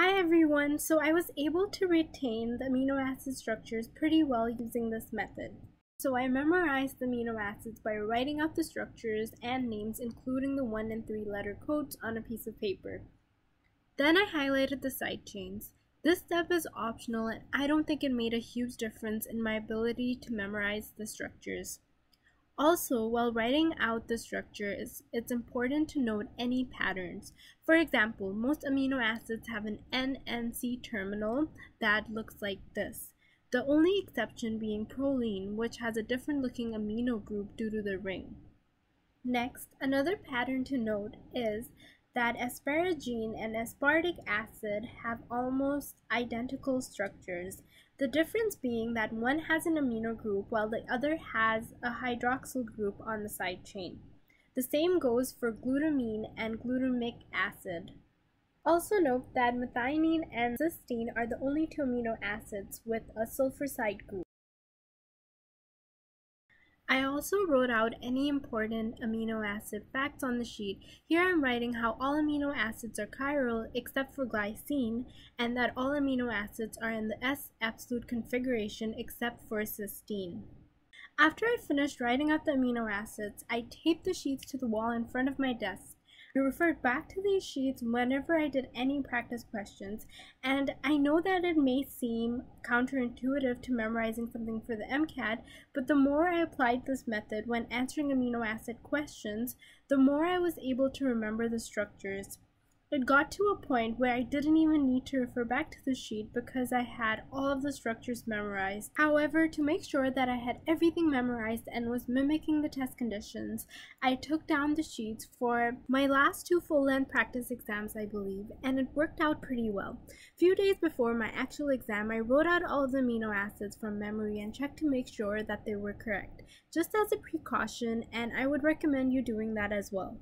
Hi everyone, so I was able to retain the amino acid structures pretty well using this method. So I memorized the amino acids by writing out the structures and names, including the 1 and 3 letter codes, on a piece of paper. Then I highlighted the side chains. This step is optional and I don't think it made a huge difference in my ability to memorize the structures. Also, while writing out the structure, it's important to note any patterns. For example, most amino acids have an N and C terminal that looks like this, the only exception being proline, which has a different looking amino group due to the ring. Next, another pattern to note is that asparagine and aspartic acid have almost identical structures. The difference being that one has an amino group while the other has a hydroxyl group on the side chain. The same goes for glutamine and glutamic acid. Also note that methionine and cysteine are the only two amino acids with a sulfur side group. I also wrote out any important amino acid facts on the sheet. Here I'm writing how all amino acids are chiral except for glycine, and that all amino acids are in the S absolute configuration except for cysteine. After I finished writing out the amino acids, I taped the sheets to the wall in front of my desk. I referred back to these sheets whenever I did any practice questions, and I know that it may seem counterintuitive to memorizing something for the MCAT, but the more I applied this method when answering amino acid questions, the more I was able to remember the structures. It got to a point where I didn't even need to refer back to the sheet because I had all of the structures memorized. However, to make sure that I had everything memorized and was mimicking the test conditions, I took down the sheets for my last 2 full-length practice exams, I believe, and it worked out pretty well. A few days before my actual exam, I wrote out all of the amino acids from memory and checked to make sure that they were correct, just as a precaution, and I would recommend you doing that as well.